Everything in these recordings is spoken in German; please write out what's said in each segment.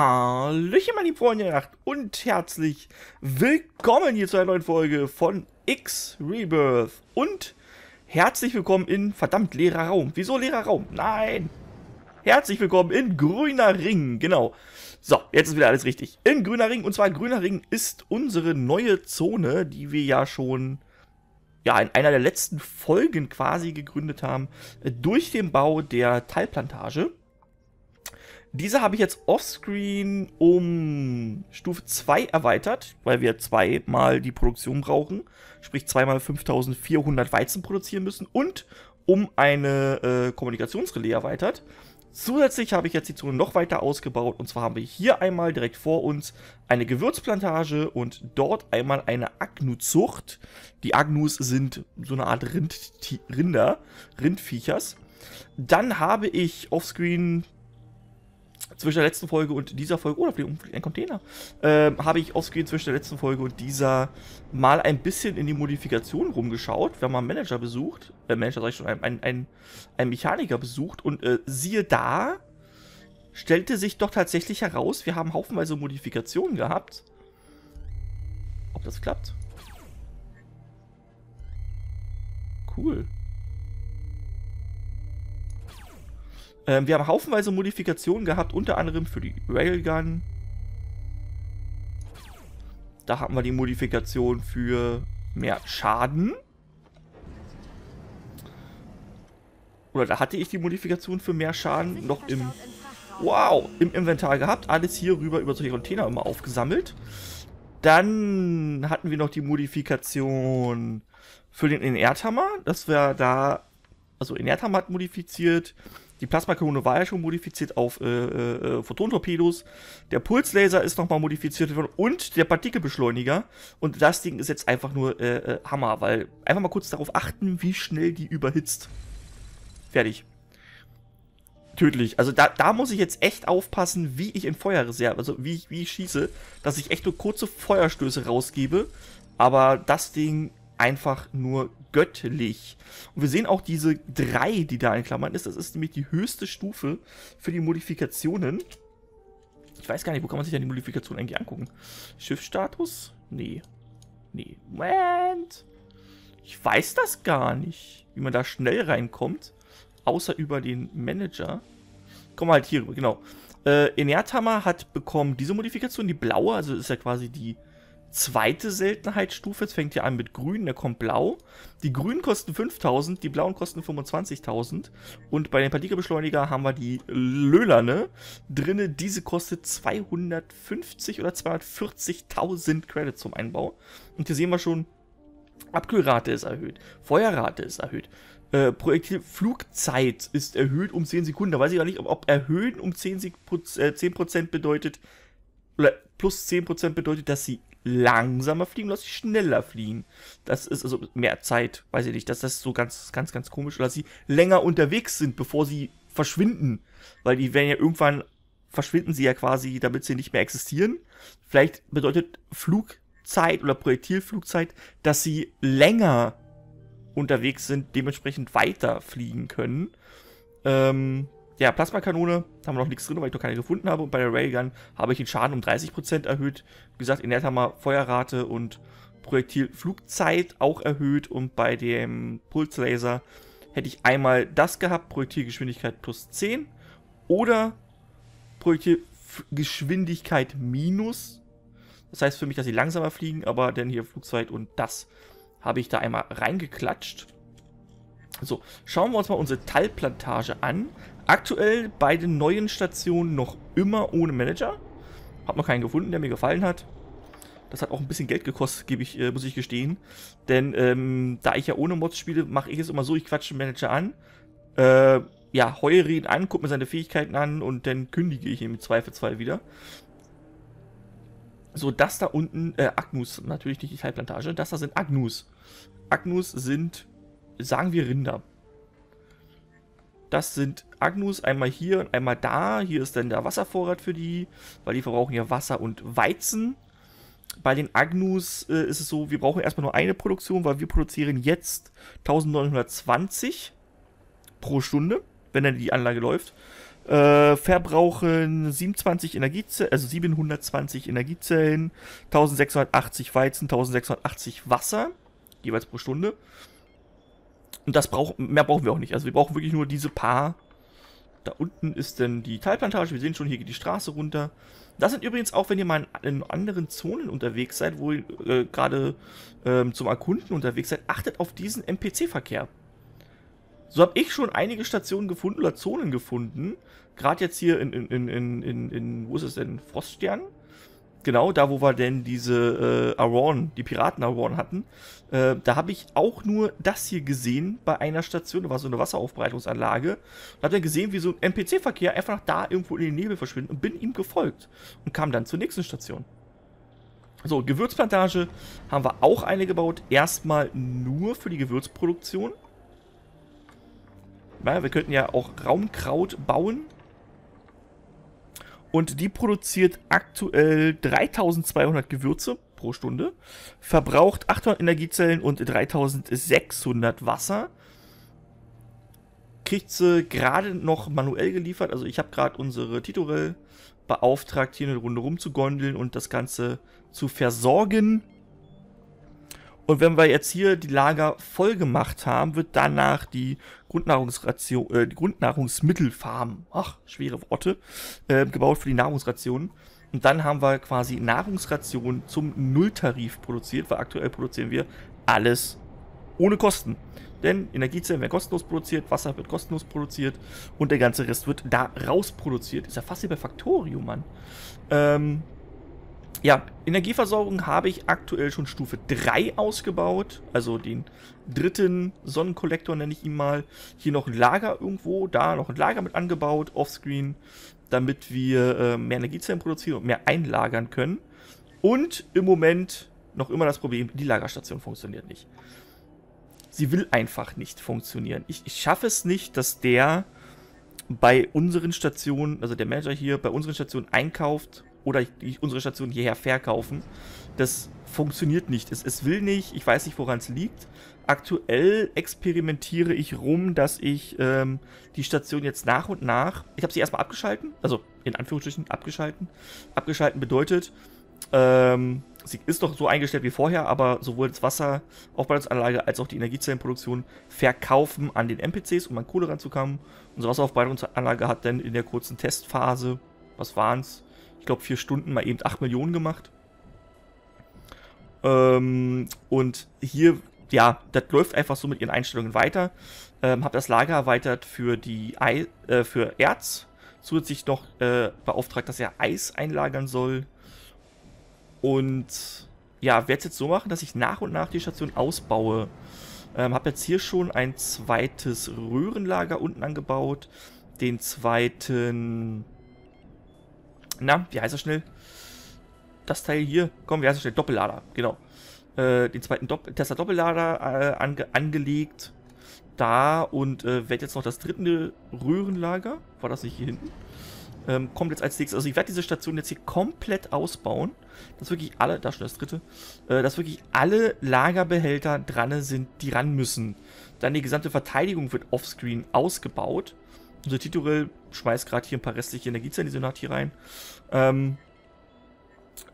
Hallöchen meine Freunde der Nacht und herzlich willkommen hier zu einer neuen Folge von X-Rebirth und herzlich willkommen in verdammt leerer Raum. Wieso leerer Raum? Nein! Herzlich willkommen in Grüner Ring, genau. So, jetzt ist wieder alles richtig. In Grüner Ring, und zwar Grüner Ring ist unsere neue Zone, die wir ja schon in einer der letzten Folgen quasi gegründet haben, durch den Bau der Teilplantage. Diese habe ich jetzt offscreen um Stufe 2 erweitert, weil wir zweimal die Produktion brauchen, sprich zweimal 5400 Weizen produzieren müssen, und um eine Kommunikationsrelais erweitert. Zusätzlich habe ich jetzt die Zone noch weiter ausgebaut, und zwar haben wir hier einmal direkt vor uns eine Gewürzplantage und dort einmal eine Agnuzucht. Die Agnus sind so eine Art Rindviechers. Dann habe ich offscreen zwischen der letzten Folge und dieser Folge, oder fliegt ein Container, habe ich offscreen zwischen der letzten Folge und dieser mal ein bisschen in die Modifikation rumgeschaut. Wir haben mal einen Manager besucht, einen Mechaniker besucht, und siehe da, stellte sich doch tatsächlich heraus, wir haben haufenweise Modifikationen gehabt. Ob das klappt? Cool. Wir haben haufenweise Modifikationen gehabt, unter anderem für die Railgun. Da haben wir die Modifikation für mehr Schaden. Oder da hatte ich die Modifikation für mehr Schaden noch im Inventar gehabt. Alles hier rüber über solche Container immer aufgesammelt. Dann hatten wir noch die Modifikation für den Inerthammer. Das wäre da... Also Inerthammer hat modifiziert... Die Plasmakanone war ja schon modifiziert auf Photontorpedos. Der Pulslaser ist nochmal modifiziert worden und der Partikelbeschleuniger. Und das Ding ist jetzt einfach nur Hammer, weil einfach mal kurz darauf achten, wie schnell die überhitzt. Fertig. Tödlich. Also da muss ich jetzt echt aufpassen, wie ich in Feuerreserve, also wie ich schieße, dass ich echt nur kurze Feuerstöße rausgebe. Aber das Ding... einfach nur göttlich. Und wir sehen auch diese 3, die da in Klammern ist. Das ist nämlich die höchste Stufe für die Modifikationen. Ich weiß gar nicht, wo kann man sich denn die Modifikation eigentlich angucken? Schiffsstatus? Nee. Nee. Moment. Ich weiß das gar nicht, wie man da schnell reinkommt. Außer über den Manager. Kommen wir halt hier rüber, genau. Inerthammer hat bekommen diese Modifikation, die blaue. Also ist ja quasi die... zweite Seltenheitsstufe, jetzt fängt ihr an mit grün, da kommt blau. Die grünen kosten 5000, die blauen kosten 25.000. Und bei den Partikelbeschleuniger haben wir die lölerne drinne, diese kostet 250 oder 240.000 Credits zum Einbau. Und hier sehen wir schon, Abkühlrate ist erhöht, Feuerrate ist erhöht, Projektilflugzeit ist erhöht um 10 Sekunden. Da weiß ich gar nicht, ob erhöhen um 10% bedeutet, oder plus 10% bedeutet, dass sie langsamer fliegen, dass sie schneller fliegen. Das ist also mehr Zeit, weiß ich nicht, dass das so ganz komisch, oder dass sie länger unterwegs sind, bevor sie verschwinden, weil die werden ja irgendwann, verschwinden sie ja quasi, damit sie nicht mehr existieren. Vielleicht bedeutet Flugzeit oder Projektilflugzeit, dass sie länger unterwegs sind, dementsprechend weiter fliegen können. Ja, Plasmakanone, da haben wir noch nichts drin, weil ich noch keine gefunden habe. Und bei der Railgun habe ich den Schaden um 30% erhöht. Wie gesagt, Inerthammer Feuerrate und Projektilflugzeit auch erhöht. Und bei dem Pulslaser hätte ich einmal das gehabt, Projektilgeschwindigkeit plus 10. Oder Projektilgeschwindigkeit minus. Das heißt für mich, dass sie langsamer fliegen, aber dann hier Flugzeit und das habe ich da einmal reingeklatscht. So, schauen wir uns mal unsere Teilplantage an. Aktuell bei den neuen Stationen noch immer ohne Manager. Hab noch keinen gefunden, der mir gefallen hat. Das hat auch ein bisschen Geld gekostet, muss ich gestehen. Denn da ich ja ohne Mods spiele, mache ich es immer so, ich quatsche den Manager an. Heure ihn an, gucke mir seine Fähigkeiten an und dann kündige ich ihn im Zweifelsfall wieder. So, das da unten, Agnus, natürlich nicht die Teilplantage, das da sind Agnus. Agnus sind... sagen wir Rinder. Das sind Agnus, einmal hier und einmal da. Hier ist dann der Wasservorrat für die, weil die verbrauchen ja Wasser und Weizen. Bei den Agnus ist es so, wir brauchen erstmal nur eine Produktion, weil wir produzieren jetzt 1920 pro Stunde, wenn dann die Anlage läuft. verbrauchen 720 Energiezellen, 1680 Weizen, 1680 Wasser, jeweils pro Stunde. Und das mehr brauchen wir auch nicht. Also wir brauchen wirklich nur diese paar. Da unten ist dann die Teilplantage. Wir sehen schon, hier geht die Straße runter. Das sind übrigens auch, wenn ihr mal in anderen Zonen unterwegs seid, wo ihr gerade zum Erkunden unterwegs seid, achtet auf diesen NPC-Verkehr. So habe ich schon einige Stationen gefunden oder Zonen gefunden. Gerade jetzt hier wo ist es denn? Froststern? Genau, da wo wir denn diese Aron, die Piraten-Aron hatten. Da habe ich auch nur das hier gesehen bei einer Station. Da war so eine Wasseraufbereitungsanlage. Da habe ich gesehen, wie so ein NPC-Verkehr einfach nach da irgendwo in den Nebel verschwindet und bin ihm gefolgt. Und kam dann zur nächsten Station. So, Gewürzplantage haben wir auch eine gebaut. Erstmal nur für die Gewürzproduktion. Ja, wir könnten ja auch Raumkraut bauen. Und die produziert aktuell 3200 Gewürze pro Stunde, verbraucht 800 Energiezellen und 3600 Wasser. Kriegt sie gerade noch manuell geliefert. Also ich habe gerade unsere Titorel beauftragt, hier eine Runde rumzugondeln und das Ganze zu versorgen. Und wenn wir jetzt hier die Lager voll gemacht haben, wird danach die Grundnahrungsmittelfarm, ach, schwere Worte, gebaut für die Nahrungsrationen. Und dann haben wir quasi Nahrungsrationen zum Nulltarif produziert, weil aktuell produzieren wir alles ohne Kosten. Denn Energiezellen werden kostenlos produziert, Wasser wird kostenlos produziert und der ganze Rest wird da raus produziert. Ist ja fast wie bei Factorio, Mann. Ja, Energieversorgung habe ich aktuell schon Stufe 3 ausgebaut, also den dritten Sonnenkollektor nenne ich ihn mal. Hier noch ein Lager irgendwo, da noch ein Lager mit angebaut, offscreen, damit wir mehr Energiezellen produzieren und mehr einlagern können. Und im Moment noch immer das Problem, die Lagerstation funktioniert nicht. Sie will einfach nicht funktionieren. Ich schaffe es nicht, dass der bei unseren Stationen, also der Manager hier, bei unseren Stationen einkauft oder unsere Station hierher verkaufen. Das funktioniert nicht. Es will nicht. Ich weiß nicht, woran es liegt. Aktuell experimentiere ich rum, dass ich die Station jetzt nach und nach... Ich habe sie erstmal abgeschalten. Also in Anführungsstrichen abgeschalten. Abgeschalten bedeutet, sie ist noch so eingestellt wie vorher, aber sowohl das Wasseraufbereitungsanlage als auch die Energiezellenproduktion verkaufen an den NPCs, um an Kohle ranzukommen. Unsere Wasseraufbereitungsanlage hat dann in der kurzen Testphase, was waren es? Ich glaube 4 Stunden mal eben 8 Millionen gemacht. Und hier, ja, das läuft einfach so mit ihren Einstellungen weiter. Habe das Lager erweitert für die für Erz. Zusätzlich noch beauftragt, dass er Eis einlagern soll. Und ja, werde es jetzt so machen, dass ich nach und nach die Station ausbaue. Habe jetzt hier schon ein zweites Röhrenlager unten angebaut. Den zweiten... Na, wie heißt er schnell? Das Teil hier. Komm, wie heißt er schnell? Doppellader, genau. Den zweiten Tesla Doppellader angelegt. Da und werde jetzt noch das dritte Röhrenlager. War das nicht hier hinten? Kommt jetzt als nächstes. Also ich werde diese Station jetzt hier komplett ausbauen. Dass wirklich alle, da schon das dritte, dass wirklich alle Lagerbehälter dran sind, die ran müssen. Dann die gesamte Verteidigung wird offscreen ausgebaut. Unser Titorel schmeißt gerade hier ein paar restliche Energiezellen, die sie hat, hier rein.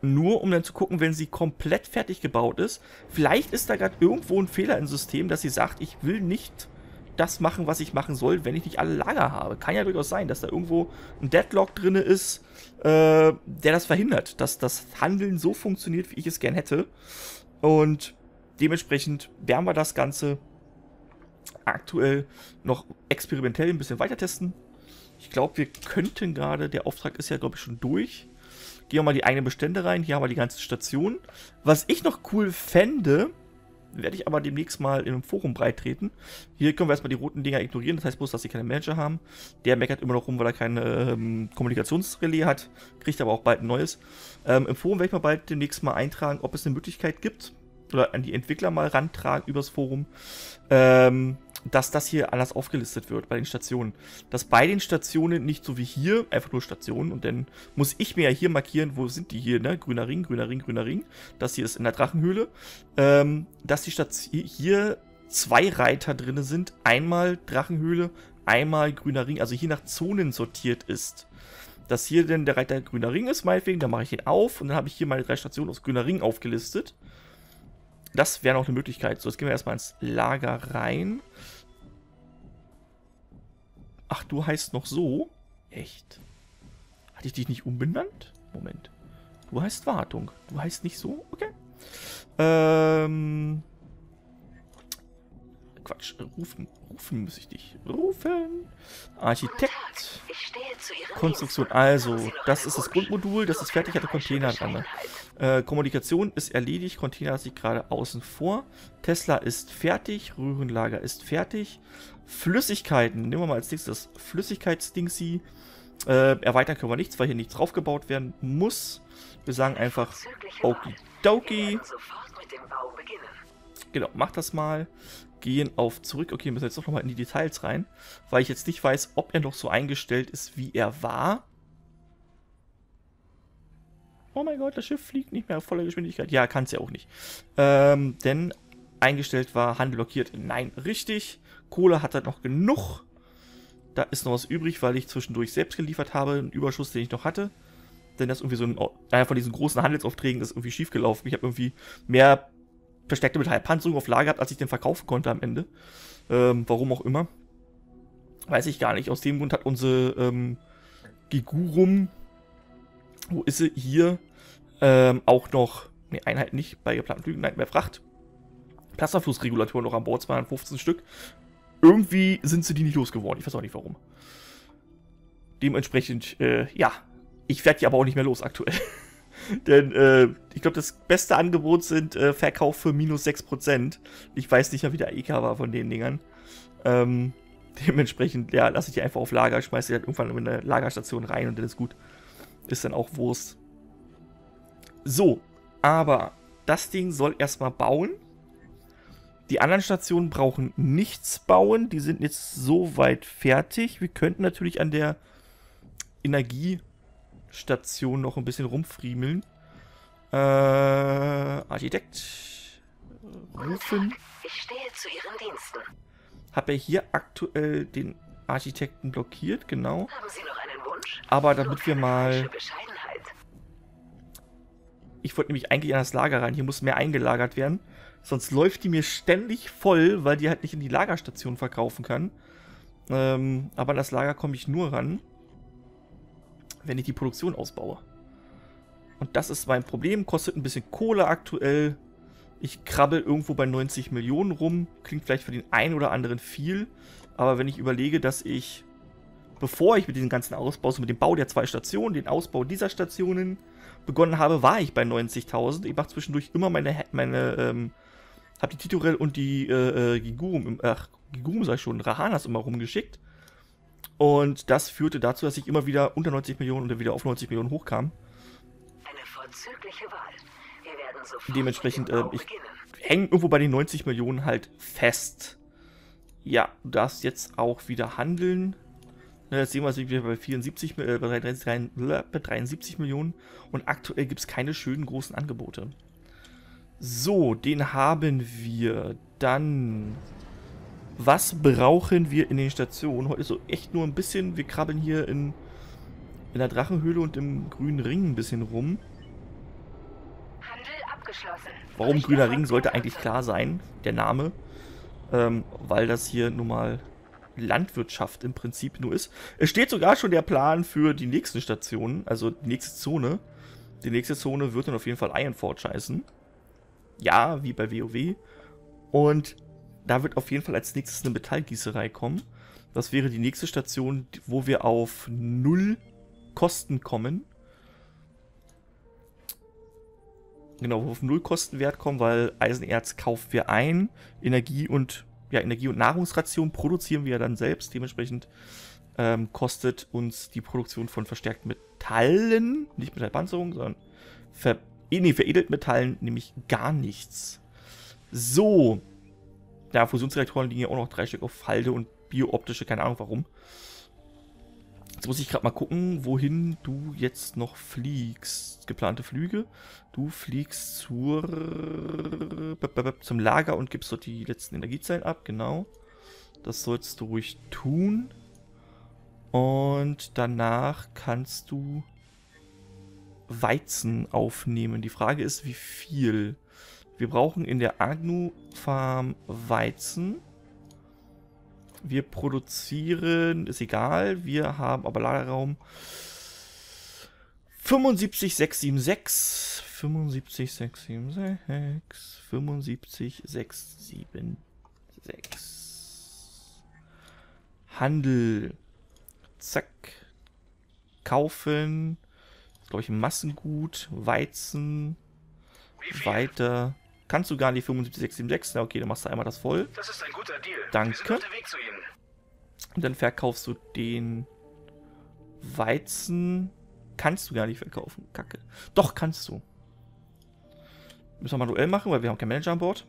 Nur um dann zu gucken, wenn sie komplett fertig gebaut ist. Vielleicht ist da gerade irgendwo ein Fehler im System, dass sie sagt, ich will nicht das machen, was ich machen soll, wenn ich nicht alle Lager habe. Kann ja durchaus sein, dass da irgendwo ein Deadlock drin ist, der das verhindert, dass das Handeln so funktioniert, wie ich es gern hätte. Und dementsprechend werden wir das Ganze aktuell noch experimentell ein bisschen weiter testen. Ich glaube, wir könnten gerade, der Auftrag ist ja, glaube ich, schon durch. Gehen wir mal die eigenen Bestände rein. Hier haben wir die ganzen Stationen. Was ich noch cool fände, werde ich aber demnächst mal in einem Forum breitreten. Hier können wir erstmal die roten Dinger ignorieren. Das heißt bloß, dass sie keine Manager haben. Der meckert immer noch rum, weil er kein Kommunikationsrelais hat. Kriegt aber auch bald ein neues. Im Forum werde ich mal bald demnächst mal eintragen, ob es eine Möglichkeit gibt. Oder an die Entwickler mal rantragen übers Forum. Dass das hier anders aufgelistet wird bei den Stationen. Dass bei den Stationen nicht so wie hier, einfach nur Stationen und dann muss ich mir ja hier markieren, wo sind die hier, ne? Grüner Ring, Grüner Ring, Grüner Ring. Das hier ist in der Drachenhöhle. Dass die Station hier 2 Reiter drin sind. Einmal Drachenhöhle, einmal grüner Ring, also hier nach Zonen sortiert ist. Dass hier denn der Reiter grüner Ring ist, meinetwegen, dann mache ich den auf und dann habe ich hier meine 3 Stationen aus grüner Ring aufgelistet. Das wäre noch eine Möglichkeit. So, jetzt gehen wir erstmal ins Lager rein. Ach, du heißt noch so? Echt? Hatte ich dich nicht umbenannt? Moment. Du heißt Wartung. Du heißt nicht so? Okay. Quatsch. Rufen muss ich dich. Rufen. Architekt. Konstruktion. Also, das ist das Grundmodul. Das ist fertig. Hat der Container dran. Kommunikation ist erledigt. Container hat sich gerade außen vor. Tesla ist fertig. Röhrenlager ist fertig. Flüssigkeiten. Nehmen wir mal als nächstes das Flüssigkeitsdingsi. Erweitern können wir nichts, weil hier nichts draufgebaut werden muss. Wir sagen einfach okidoki. Genau, mach das mal. Gehen auf zurück. Okay, müssen jetzt doch nochmal in die Details rein, weil ich jetzt nicht weiß, ob er noch so eingestellt ist, wie er war. Oh mein Gott, das Schiff fliegt nicht mehr auf voller Geschwindigkeit. Ja, kann es ja auch nicht. Denn eingestellt war, Handel blockiert. Nein, richtig. Kohle hat er noch genug. Da ist noch was übrig, weil ich zwischendurch selbst geliefert habe, einen Überschuss, den ich noch hatte. Denn das ist irgendwie so einer von diesen großen Handelsaufträgen, das ist irgendwie schiefgelaufen. Ich habe irgendwie mehr versteckte Metallpanzerung auf Lager gehabt, als ich den verkaufen konnte am Ende. Warum auch immer. Weiß ich gar nicht. Aus dem Grund hat unsere Gigurum, wo ist sie? Hier auch noch, ne, Einheit nicht, bei geplanten Flügen, nein, mehr Fracht. Plasmaflussregulatoren noch an Bord, 215 Stück. Irgendwie sind sie die nicht losgeworden. Ich weiß auch nicht warum. Dementsprechend, ja. Ich werde die aber auch nicht mehr los aktuell. Denn, ich glaube, das beste Angebot sind Verkauf für minus 6%. Ich weiß nicht mehr, wie der EK war von den Dingern. Dementsprechend, ja, lasse ich die einfach auf Lager. Schmeiße die halt irgendwann in eine Lagerstation rein und dann ist gut. Ist dann auch Wurst. So, aber das Ding soll erstmal bauen. Die anderen Stationen brauchen nichts bauen. Die sind jetzt soweit fertig. Wir könnten natürlich an der Energiestation noch ein bisschen rumfriemeln. Architekt. Rufen. Ich stehe zu Ihren Diensten. Habe ja hier aktuell den Architekten blockiert, genau. Haben Sie noch einen Wunsch? Aber damit wir mal... Ich wollte nämlich eigentlich an das Lager rein. Hier muss mehr eingelagert werden. Sonst läuft die mir ständig voll, weil die halt nicht in die Lagerstation verkaufen kann. Aber an das Lager komme ich nur ran, wenn ich die Produktion ausbaue. Und das ist mein Problem. Kostet ein bisschen Kohle aktuell. Ich krabbel irgendwo bei 90 Millionen rum. Klingt vielleicht für den einen oder anderen viel. Aber wenn ich überlege, dass ich, bevor ich mit diesem ganzen Ausbau, so mit dem Bau der 2 Stationen, den Ausbau dieser Stationen begonnen habe, war ich bei 90.000. Ich mache zwischendurch immer meine habe die Titorel und die Gigurum, ach, Gigurum sei schon, Rahanas immer rumgeschickt. Und das führte dazu, dass ich immer wieder unter 90 Millionen und dann wieder auf 90 Millionen hochkam. Eine vorzügliche Wahl. Wir werden sofort dementsprechend, ich hänge irgendwo bei den 90 Millionen halt fest. Ja, du darfst jetzt auch wieder handeln. Na, jetzt sehen wir, sind wir bei 73 Millionen und aktuell gibt es keine schönen großen Angebote. So, den haben wir. Dann, was brauchen wir in den Stationen? Heute ist so echt nur ein bisschen, wir krabbeln hier in der Drachenhöhle und im grünen Ring ein bisschen rum. Handel abgeschlossen. Warum grüner Ring sollte eigentlich klar sein, der Name, weil das hier nun mal Landwirtschaft im Prinzip nur ist. Es steht sogar schon der Plan für die nächsten Stationen, also die nächste Zone. Die nächste Zone wird dann auf jeden Fall Ironforge heißen. Ja, wie bei WoW. Und da wird auf jeden Fall als nächstes eine Metallgießerei kommen. Das wäre die nächste Station, wo wir auf 0 Kosten kommen. Genau, wo wir auf 0 Kostenwert kommen, weil Eisenerz kaufen wir ein, Energie- und Nahrungsration produzieren wir ja dann selbst. Dementsprechend kostet uns die Produktion von verstärkten Metallen, nicht Metallpanzerung, sondern veredelt Metallen, nämlich gar nichts. So. Ja, Fusionsreaktoren liegen ja auch noch 3 Stück auf Halde und biooptische, keine Ahnung warum. Jetzt muss ich gerade mal gucken, wohin du jetzt noch fliegst. Geplante Flüge. Du fliegst zum Lager und gibst dort die letzten Energiezellen ab, genau. Das sollst du ruhig tun. Und danach kannst du Weizen aufnehmen. Die Frage ist, wie viel? Wir brauchen in der Agnu-Farm Weizen. Wir produzieren, ist egal, wir haben aber Lagerraum 75676, 75676, 75676. Handel. Zack. Kaufen. Ist, glaube ich, ein Massengut. Weizen. Weiter. Kannst du gar nicht 75676? Na okay, dann machst du einmal das voll. Das ist ein guter Deal. Danke. Weg zu Ihnen. Und dann verkaufst du den Weizen. Kannst du gar nicht verkaufen. Kacke. Doch, kannst du. Müssen wir manuell machen, weil wir haben keinen Manager an Bord.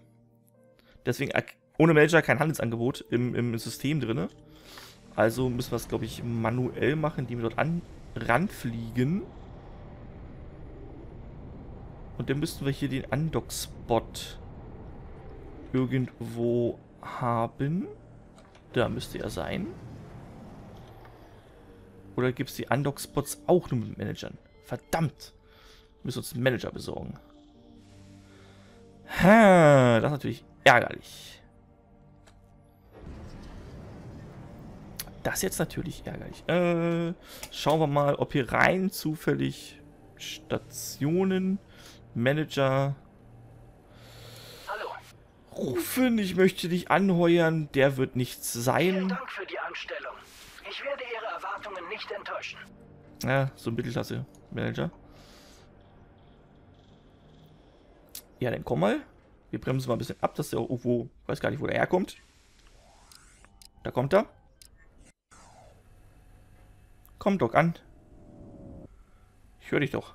Deswegen, ohne Manager kein Handelsangebot im System drin. Also müssen wir es, glaube ich, manuell machen, indem wir dort ranfliegen. Und dann müssten wir hier den Undock-Spot irgendwo haben. Da müsste er sein. Oder gibt es die Undock-Spots auch nur mit Managern? Verdammt! Wir müssen uns einen Manager besorgen. Ha, das ist natürlich ärgerlich. Das ist jetzt natürlich ärgerlich. Schauen wir mal, ob hier rein zufällig Stationen... Manager. Hallo. Rufen, ich möchte dich anheuern, der wird nichts sein. Vielen Dank für die Anstellung. Ich werde Ihre Erwartungen nicht enttäuschen. Ja, so ein Mittelklasse-Manager. Ja, dann komm mal. Wir bremsen mal ein bisschen ab, dass der irgendwo, weiß gar nicht, wo der herkommt. Da kommt er. Komm doch an. Ich höre dich doch.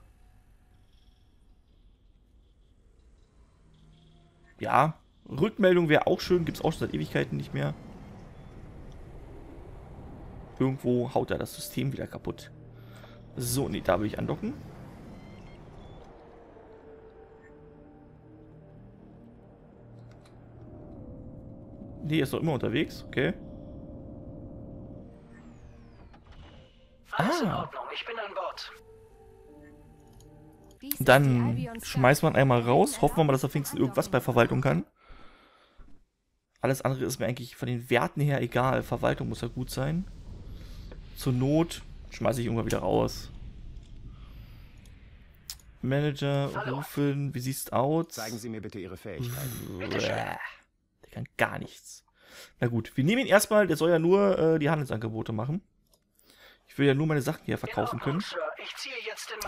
Ja, Rückmeldung wäre auch schön. Gibt es auch schon seit Ewigkeiten nicht mehr. Irgendwo haut er das System wieder kaputt. So, nee, da will ich andocken. Nee, er ist noch immer unterwegs. Okay. Alles in Ordnung, ich bin an Bord. Dann schmeißt man einmal raus. Hoffen wir mal, dass er wenigstens irgendwas bei Verwaltung kann. Alles andere ist mir eigentlich von den Werten her egal. Verwaltung muss ja gut sein. Zur Not schmeiße ich irgendwann wieder raus. Manager rufen. Wie sieht's aus? Zeigen Sie mir bitte Ihre Fähigkeiten. Der kann gar nichts. Na gut, wir nehmen ihn erstmal. Der soll ja nur die Handelsangebote machen. Ich will ja nur meine Sachen hier verkaufen können.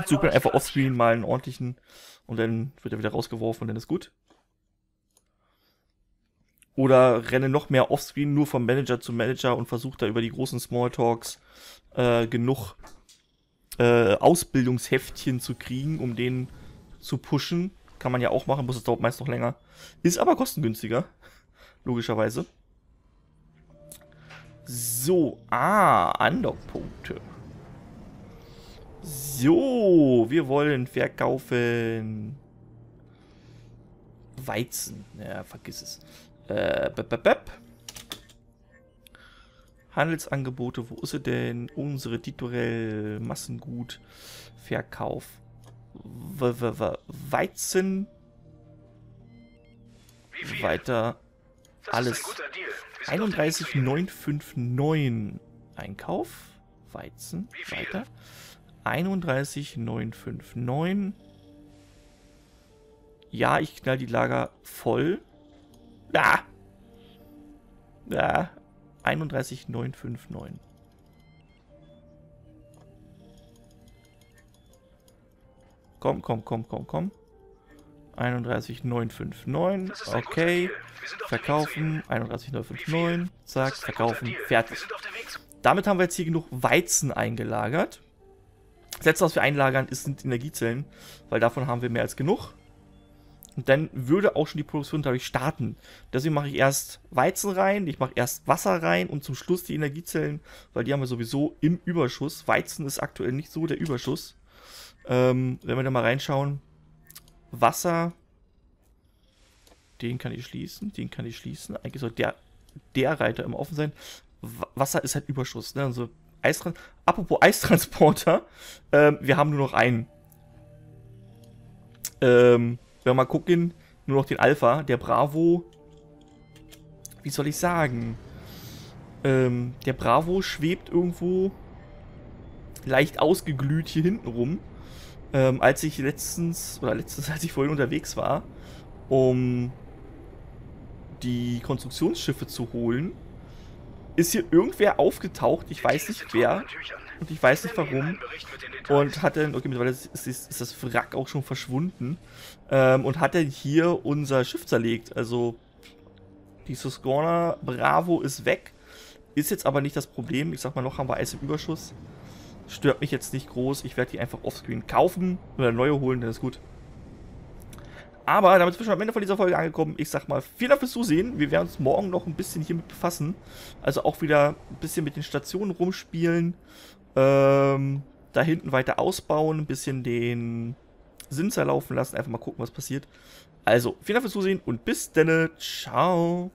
Ich suche einfach offscreen mal einen ordentlichen und dann wird er wieder rausgeworfen und dann ist gut. Oder renne noch mehr offscreen nur vom Manager zu Manager und versuche da über die großen Smalltalks genug Ausbildungsheftchen zu kriegen, um den zu pushen. Kann man ja auch machen, muss es dauert meist noch länger. Ist aber kostengünstiger, logischerweise. So, Andockpunkte. So, wir wollen verkaufen. Weizen. Ja, vergiss es. Handelsangebote, wo ist sie denn? Unsere Titorel, Massengut, Verkauf. Weizen. Weiter. Alles. 31959 Einkauf, Weizen, weiter. 31959. Ja, ich knall die Lager voll. Da! Da! 31959. Komm, komm, komm, komm, komm. 31959, okay, verkaufen, 31959, zack, verkaufen, fertig. Damit haben wir jetzt hier genug Weizen eingelagert. Das letzte, was wir einlagern, sind Energiezellen, weil davon haben wir mehr als genug. Und dann würde auch schon die Produktion dadurch starten. Deswegen mache ich erst Weizen rein, ich mache erst Wasser rein und zum Schluss die Energiezellen, weil die haben wir sowieso im Überschuss. Weizen ist aktuell nicht so der Überschuss. Wenn wir da mal reinschauen... Wasser, den kann ich schließen, eigentlich soll der der Reiter immer offen sein. Wasser ist halt Überschuss, ne? Also apropos Eistransporter, wir haben nur noch einen. Wenn wir mal gucken, nur noch den Alpha, der Bravo. Wie soll ich sagen? Der Bravo schwebt irgendwo leicht ausgeglüht hier hinten rum. Als ich letztens, als ich vorhin unterwegs war, um die Konstruktionsschiffe zu holen, ist hier irgendwer aufgetaucht, ich weiß nicht wer und ich weiß nicht warum, und hat dann, okay, mittlerweile ist das Wrack auch schon verschwunden, und hat dann hier unser Schiff zerlegt. Also die Suskoner Bravo ist weg, ist jetzt aber nicht das Problem. Ich sag mal, noch haben wir Eis im Überschuss, stört mich jetzt nicht groß. Ich werde die einfach offscreen kaufen oder neue holen, dann ist gut. Aber damit sind wir schon am Ende von dieser Folge angekommen. Ich sag mal, vielen Dank fürs Zusehen. Wir werden uns morgen noch ein bisschen hiermit befassen. Also auch wieder ein bisschen mit den Stationen rumspielen. Da hinten weiter ausbauen. Ein bisschen den Sinn laufen lassen. Einfach mal gucken, was passiert. Also, vielen Dank fürs Zusehen und bis dann. Ciao.